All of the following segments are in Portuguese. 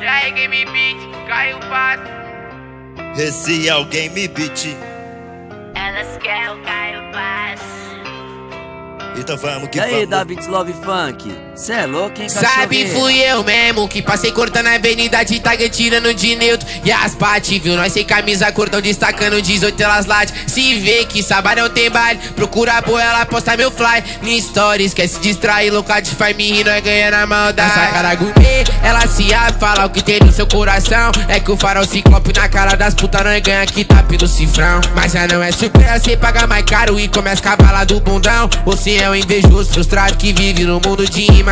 E aí, Game Beat, Caio Passos. Esse é o Game Beat. Elas querem o Caio Passos. Então vamos que vamos. E aí, Davyds Love Funk, cê é louco, hein, cachorrinho? Sabe, fui eu mesmo que passei cortando a avenida de Tag, tirando de neutro e as bate, viu? Nós sem camisa, cordão destacando, 18 elas late. Se vê que sabadão tem baile, procura boa, ela posta meu fly. Minha story, esquece de distrair, louca de farm e nós ganha na maldade. Essa cara Gupê, ela se abre, fala o que tem no seu coração. É que o farol ciclope na cara das putas, nós ganha que tá pelo cifrão. Mas já não é surpresa, cê paga mais caro e começa a cavala do bundão. Você é um invejoso frustrado que vive no mundo de imagem.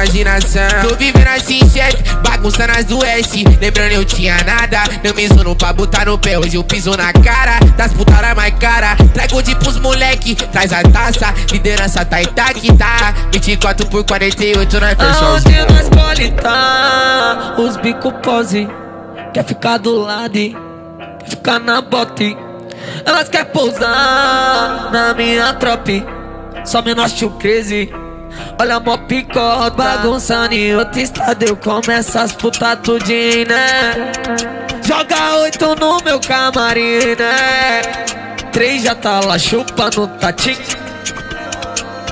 Tô vivendo assim, chefe, bagunçando as do S. Lembrando eu tinha nada, não me zonou pra botar no pé. Hoje eu piso na cara das putadas mais cara. Trago de pros moleque, traz a taça. Liderança tá itaque, tá 24/48, nós fechamos. Aonde nós pode tá, os bico pose. Quer ficar do lado, quer ficar na bote. Elas quer pousar na minha trope. Só me nós tio crazy. Olha mó picota, bagunçando em outro estado. Eu começo as puta tudinho, né? Joga 8 no meu camarim, né? 3 já tá lá chupando tatinho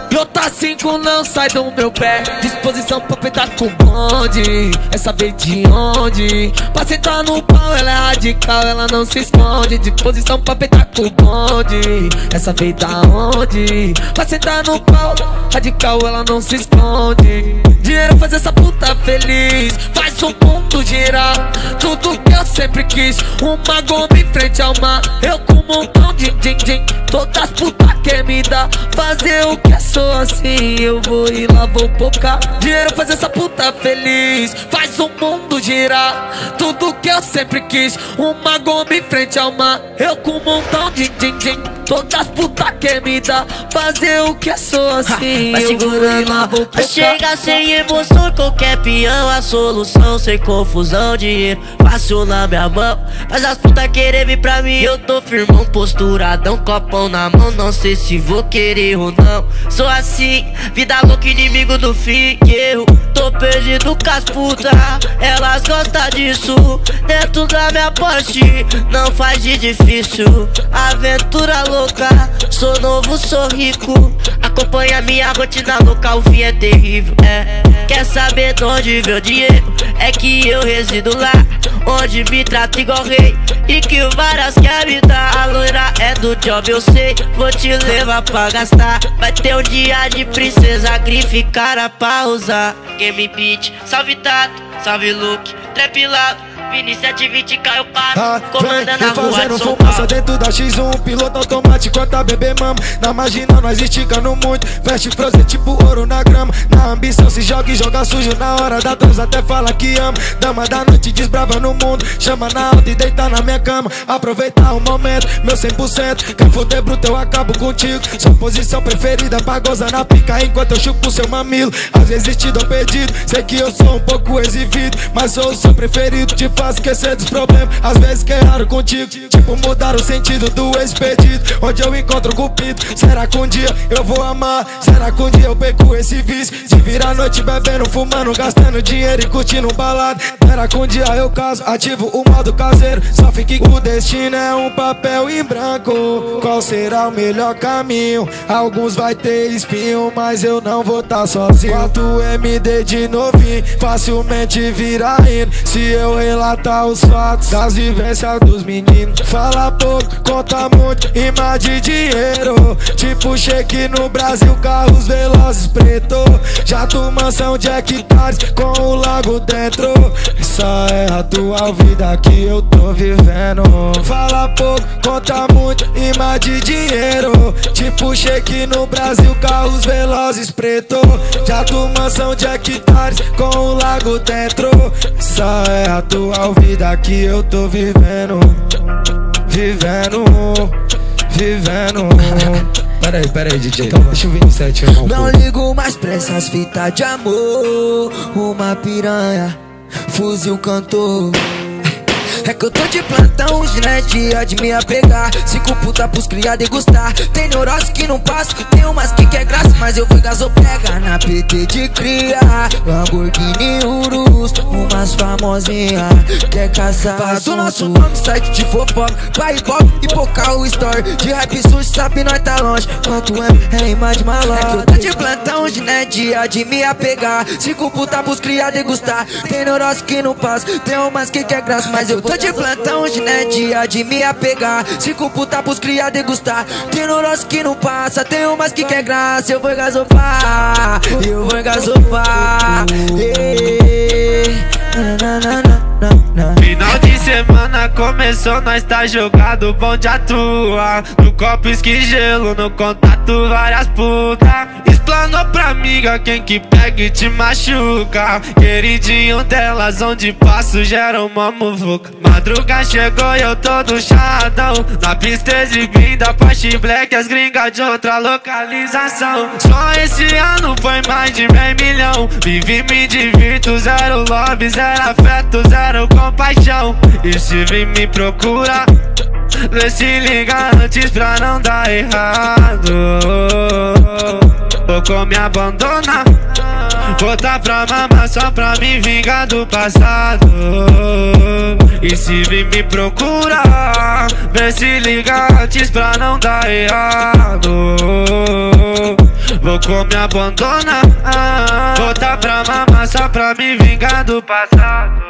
e outra 5 não sai do meu pé. Disposição pra peitar com bonde, é saber de onde. Pra sentar no pau ela é radical, ela não se esconde. Disposição pra peitar com bonde, é saber da onde. Pra sentar no pau radical, ela não se esconde. Dinheiro faz essa puta feliz, faz o mundo girar. Tudo que eu sempre quis, uma goma em frente ao mar. Eu com um montão de din-din, todas as putas que me dá. Fazer o que é só assim, eu vou e lá vou pocar. Dinheiro faz essa puta feliz, faz o mundo girar. Tudo que eu sempre quis, uma goma em frente ao mar. Eu com um montão de din-din, todas as putas que me dá. Fazer o que é só assim, vai eu vou e lá vou pocar. Chega sem emoção, qualquer peão, a solução. Sem confusão, dinheiro fácil na minha mão. Mas as putas querem vir pra mim, eu tô firmão, posturadão, copão na mão. Não sei se vou querer ou não. Sou assim, vida louca, inimigo do fim. Eu tô perdido com as putas, elas gostam disso. Dentro da minha Porsche, não faz de difícil. Aventura louca, sou novo, sou rico. Acompanha minha rotina louca, o fim é terrível, é. Quer saber de onde vem o dinheiro? É que eu resido lá, onde me trato igual rei e que várias quer me dar. A loira é do job, eu sei, vou te levar pra gastar. Vai ter um dia de princesa, grife cara pra usar. Game Beat, salve Tato, salve Luke, TRAPLAUDO. 2720 Caio Passos, comandando a rua de São Paulo. Dentro da X1, piloto automático, até bebê mama. Na marginal nós esticando muito, veste frozen tipo ouro na grama. Na ambição se joga e joga sujo na hora da dança, até fala que ama. Dama da noite desbrava no mundo, chama na alta e deita na minha cama. Aproveitar o momento, meu 100%. Quer foder bruto, eu acabo contigo. Sua posição preferida pra gozar na pica enquanto eu chupo seu mamilo. Às vezes te dou perdido, sei que eu sou um pouco exibido, mas sou o seu preferido. Faz esquecer dos problemas, às vezes que erraram contigo. Tipo mudar o sentido do ex-pedido, onde eu encontro o cupido. Será que um dia eu vou amar? Será que um dia eu perco esse vício? Se virar noite bebendo, fumando, gastando dinheiro e curtindo balada. Será que um dia eu caso, ativo o modo caseiro. Só fique com o destino, é um papel em branco. Qual será o melhor caminho? Alguns vai ter espinho, mas eu não vou tá sozinho. 4MD de novinho, facilmente vira hino. Se eu relatar os fatos das vivências dos meninos. Fala pouco, conta muito e mais de dinheiro. Tipo cheque no Brasil, carros velozes preto. Já tu mansão de hectares com o lago dentro. Essa é a tua vida que eu tô vivendo. Fala pouco, conta muito e mais de dinheiro. Tipo cheque no Brasil, carros velozes preto. Já tu mansão de hectares com o lago dentro. Essa é a tua vida que eu tô vivendo, vivendo, vivendo. Peraí, DJ, deixa eu vir no set, irmão. Não ligo mais pra essas fitas de amor. Uma piranha, fuzil cantor. É que eu tô de plantão, hoje não é dia de me apegar. 5 puta pros criar degustar. Tem neurose que não passa, tem umas que quer graça, mas eu fui gasopega na PT de cria. Lamborghini Urus, umas famosinha quer caçar. Faz o nosso nome, site de fofoca, vai pop e pouca o story. De rap sujo, sabe nós tá longe, 4M é imagem malada. É que eu tô de plantão, hoje não é dia de me apegar. 5 puta pros criar degustar. Tem neurose que não passa, tem umas que quer graça, mas eu tô de plantão, hoje não é dia de me apegar. 5 puta pros criar degustar. Tem neurose que não passa, tem umas que quer graça. Eu vou gasopar, eu vou gasopar. Final de semana começou, nós tá jogado, bom de atua. No copo esquigelo, no contato várias putas. Planou pra amiga, quem que pega e te machuca. Queridinho delas, onde passo gera uma muvuca. Madruga chegou e eu todo chadão. Na pista exibindo a parte black, as gringas de outra localização. Só esse ano foi mais de meio milhão. Vivi, me divirto, zero love, zero afeto, zero compaixão. E se vir me procura, vê se liga antes pra não dar errado. Pouco me abandona, voltar pra mamar só pra me vingar do passado. E se vir me procurar, vê se liga antes pra não dar errado. Pouco me abandona, voltar pra mamar só pra me vingar do passado.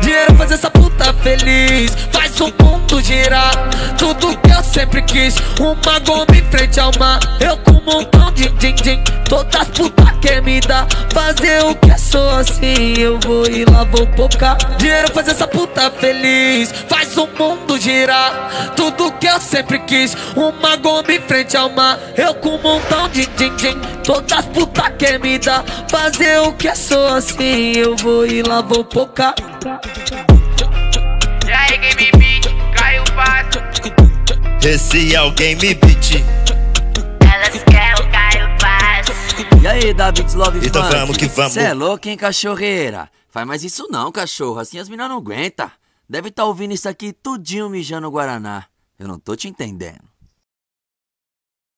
Dinheiro faz essa puta feliz, faz o mundo girar. Tudo que eu sempre quis, uma goma em frente ao mar. Eu com um montão de din-din, todas as putas que me dá. Fazer o que é só assim, eu vou e lá vou poucar. Dinheiro faz essa puta feliz, faz o mundo girar. Tudo que eu sempre quis, uma goma em frente ao mar. Eu com um montão de din-din, todas as putas que me dá. Fazer o que é só assim, eu vou e lá vou poucar. E aí, Game Beat, Caio Passos. Esse é o Game Beat. Elas querem o Caio Passos. E aí, Davyds Love Funk. Então vamos que vamos. Cê é louco, hein, cachorreira? Faz mais isso não, cachorro. Assim as minas não aguentam. Deve tá ouvindo isso aqui tudinho mijando o Guaraná. Eu não tô te entendendo.